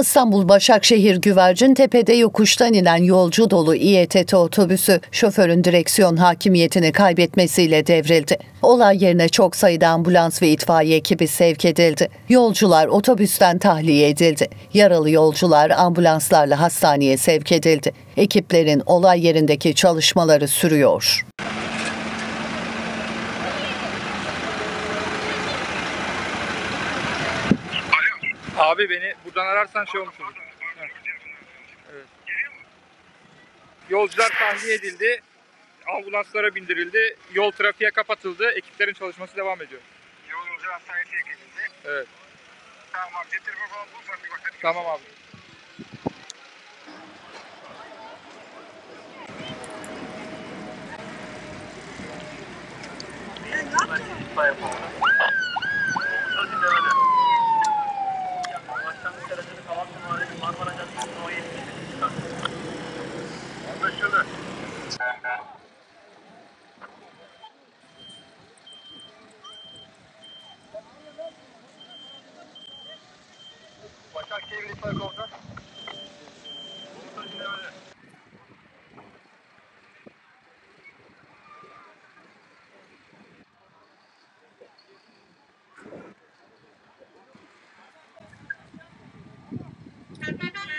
İstanbul Başakşehir Güvercintepe'de yokuştan inen yolcu dolu İETT otobüsü şoförün direksiyon hakimiyetini kaybetmesiyle devrildi. Olay yerine çok sayıda ambulans ve itfaiye ekibi sevk edildi. Yolcular otobüsten tahliye edildi. Yaralı yolcular ambulanslarla hastaneye sevk edildi. Ekiplerin olay yerindeki çalışmaları sürüyor. Abi beni buradan ararsan şey olmuş olur. Evet. Yolcular tahliye edildi, ambulanslara bindirildi, yol trafiğe kapatıldı, ekiplerin çalışması devam ediyor. Yolcu hastaneye sevk edildi. Evet. Tamam abi, getir bakalım, bulsan bir bakalım. Tamam abi. Ne yaptın?